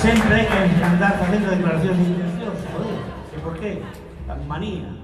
Siempre hay que andar haciendo declaraciones y intenciones, joder, ¿por qué? Tan manía.